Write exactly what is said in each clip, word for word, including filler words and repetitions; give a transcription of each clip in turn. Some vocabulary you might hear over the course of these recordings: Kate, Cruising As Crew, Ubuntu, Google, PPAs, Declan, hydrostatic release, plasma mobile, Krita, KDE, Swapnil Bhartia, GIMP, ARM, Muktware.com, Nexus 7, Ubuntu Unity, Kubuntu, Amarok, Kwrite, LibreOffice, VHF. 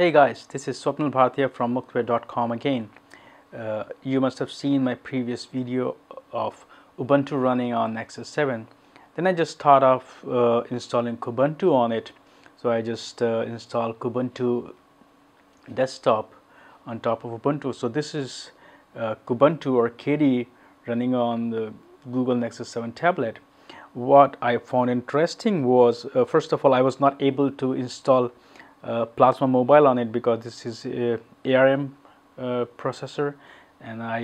Hey guys, this is Swapnil Bhartia from Muktware dot com again. Uh, you must have seen my previous video of Ubuntu running on Nexus seven. Then I just start off uh, installing Kubuntu on it. So I just uh, install Kubuntu desktop on top of Ubuntu. So this is uh, Kubuntu or K D E running on the Google Nexus seven tablet. What I found interesting was, uh, first of all, I was not able to install Uh, Plasma Mobile on it because this is a ARM uh, processor, and I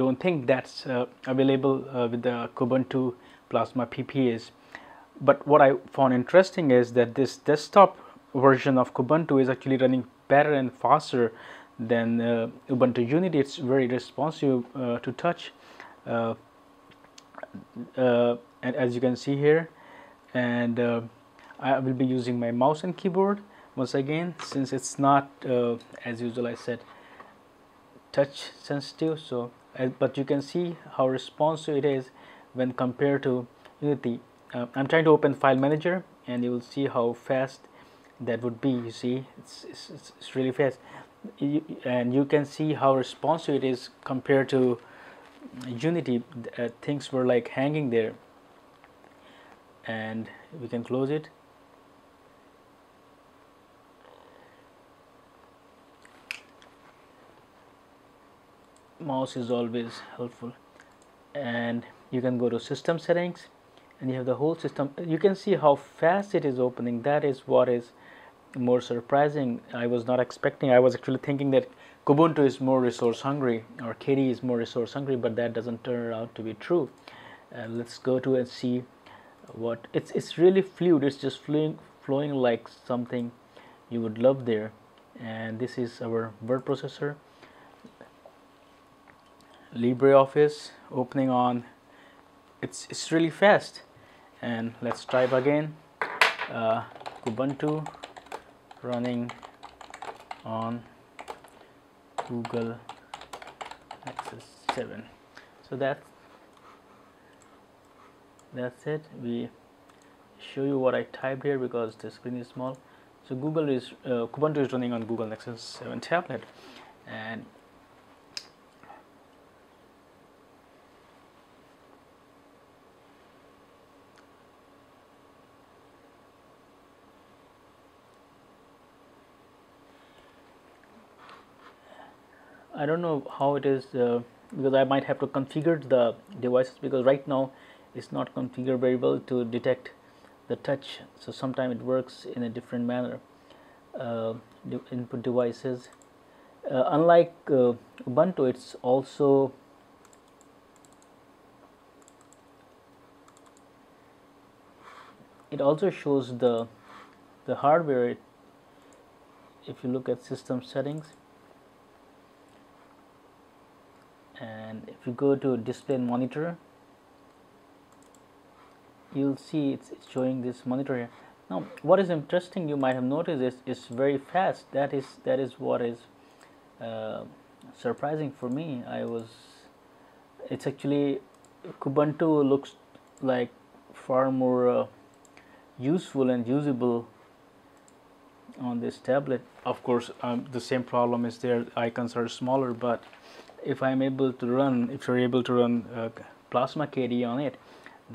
don't think that's uh, available uh, with the Kubuntu Plasma P P As. But what I found interesting is that this desktop version of Kubuntu is actually running better and faster than uh, Ubuntu Unity. It's very responsive uh, to touch, uh, uh, and as you can see here, and uh, I will be using my mouse and keyboard. Once again, since it's not uh, as usual, I said touch sensitive. So, uh, but you can see how responsive it is when compared to Unity. Uh, I'm trying to open File Manager, and you will see how fast that would be. You see, it's it's, it's really fast, you, and you can see how responsive it is compared to Unity. Uh, things were like hanging there, and we can close it. Mouse is always helpful, and you can go to system settings, and you have the whole system. You can see how fast it is opening. That is what is more surprising. I was not expecting. I was actually thinking that Kubuntu is more resource hungry or K D E is more resource hungry, but that doesn't turn out to be true. Uh, let's go to and see what it's. It's really fluid. It's just flowing, flowing like something you would love there. And this is our word processor. LibreOffice opening on, it's, it's really fast. And let's type again uh, Kubuntu running on Google Nexus seven. So that's that's it. We show you what I typed here because the screen is small. So Google is uh, Kubuntu is running on Google Nexus seven tablet, and I don't know how it is uh, because I might have to configure the devices, because right now it's not configured very well to detect the touch. So sometimes it works in a different manner. Uh, the input devices, uh, unlike uh, Ubuntu, it's also it also shows the the hardware. It, if you look at system settings. And if you go to display and monitor, you'll see it's showing this monitor here. Now, what is interesting, you might have noticed, is it's very fast. That is that is what is uh, surprising for me. I was. It's actually Kubuntu looks like far more uh, useful and usable on this tablet. Of course, um, the same problem is there. Icons are smaller, but if I'm able to run, if you're able to run uh, Plasma K D E on it,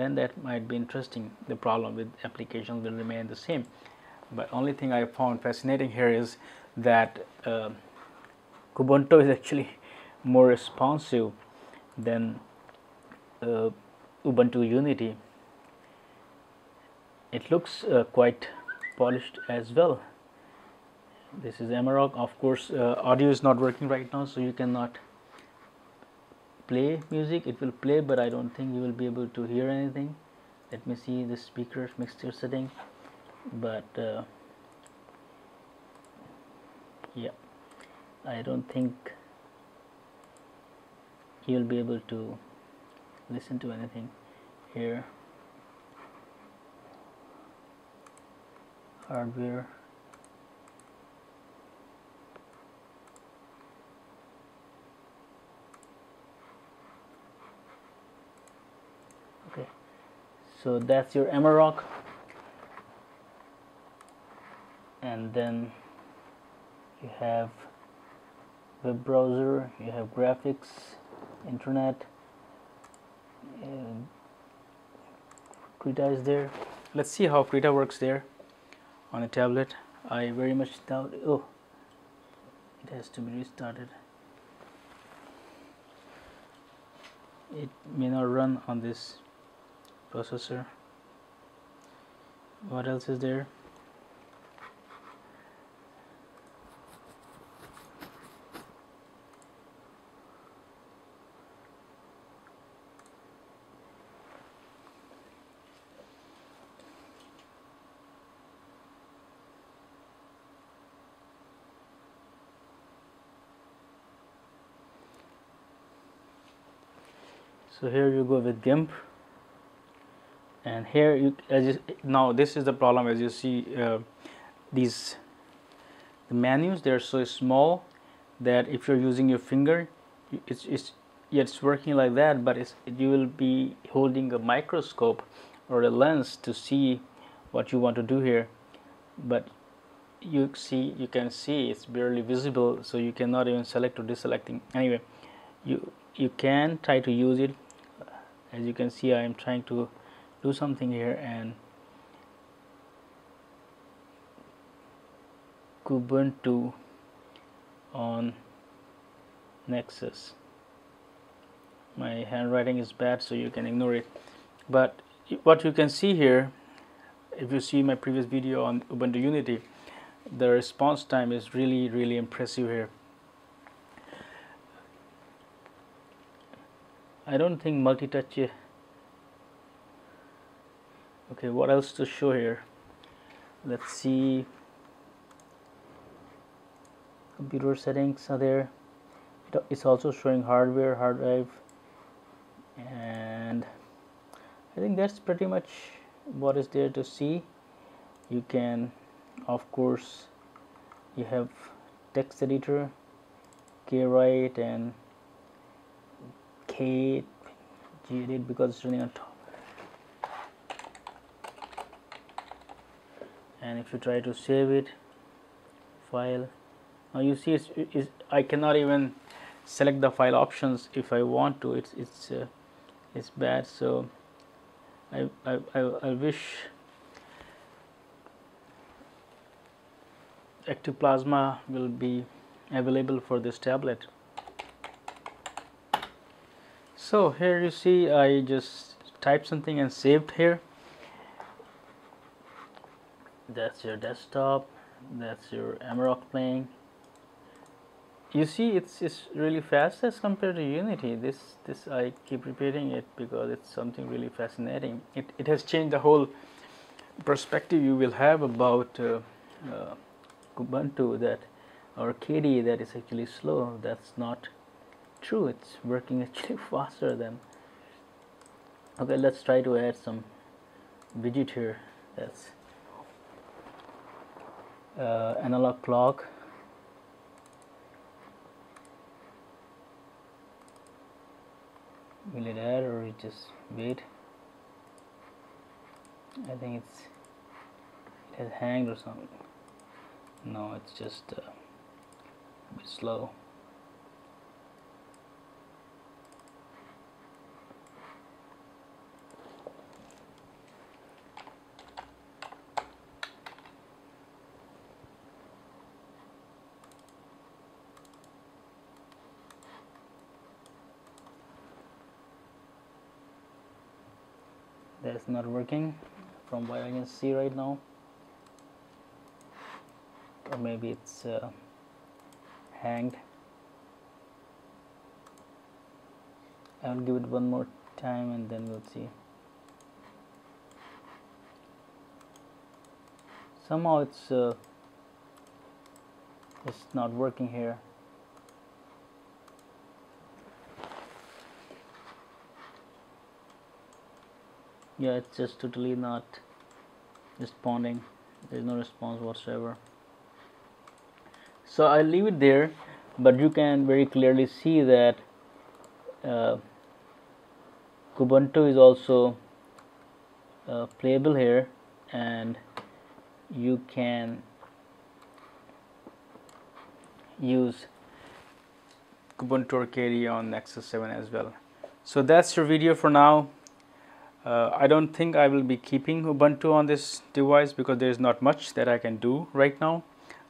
then that might be interesting. The problem with applications will remain the same. But only thing I found fascinating here is that uh, Kubuntu is actually more responsive than uh, Ubuntu Unity. It looks uh, quite polished as well. This is Amarok. Of course, uh, audio is not working right now, so you cannot play music. It will play, but I don't think you will be able to hear anything. Let me see the speaker mixture setting. But uh, yeah, I don't think you will be able to listen to anything here. Hardware. So that's your Amarok, and then you have web browser, you have graphics, internet, and Krita is there. Let's see how Krita works there on a tablet. I very much doubt. Oh, it has to be restarted. It may not run on this processor. What else is there? So here you go with GIMP, and here you as you, now this is the problem. As you see, uh, these the menus, they are so small that if you're using your finger, it's it's it's working like that, but it's you will be holding a microscope or a lens to see what you want to do here. But you see, you can see it's barely visible, so you cannot even select or deselecting. Anyway, you you can try to use it. As you can see, I am trying to do something here, and Kubuntu on Nexus. My handwriting is bad, so you can ignore it, but what you can see here, if you see my previous video on Ubuntu Unity, the response time is really really impressive here. I don't think multi-touch. Okay, what else to show here? Let's see. Computer settings are there. It's also showing hardware, hard drive, and I think that's pretty much what is there to see. You can, of course, you have text editor, Kwrite, and Kate, G edit, because it's running on top. And if you try to save it, file. Now you see, it's, it's, I cannot even select the file options if I want to. It's it's uh, it's bad. So I I I, I wish Active Plasma will be available for this tablet. So here you see, I just typed something and saved here. That's your desktop, that's your Amarok playing. You see, it's, it's really fast as compared to Unity. This this I keep repeating it because it's something really fascinating. It, it has changed the whole perspective you will have about uh, uh, Ubuntu, that or K D E, that is actually slow. That's not true. It's working actually faster than. Okay, let's try to add some widget here. That's uh, analog clock, will it add or it just wait? I think it's it has hanged or something. No, it's just uh, a bit slow. That's not working from what I can see right now, or maybe it's uh, hanged. I will give it one more time and then we'll see. Somehow it's uh, it's not working here. Yeah, it's just totally not responding. There's no response whatsoever. So I'll leave it there, but you can very clearly see that uh, Kubuntu is also uh, playable here, and you can use Kubuntu or K D E on Nexus seven as well. So that's your video for now. Uh, I don't think I will be keeping Ubuntu on this device because there is not much that I can do right now.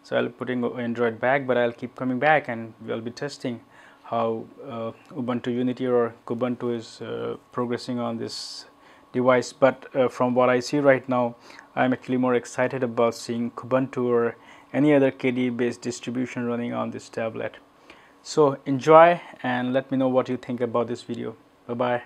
So I'll put in Android back, but I'll keep coming back and we'll be testing how uh, Ubuntu Unity or Kubuntu is uh, progressing on this device. But uh, from what I see right now, I'm actually more excited about seeing Kubuntu or any other K D E based distribution running on this tablet. So enjoy and let me know what you think about this video. Bye bye.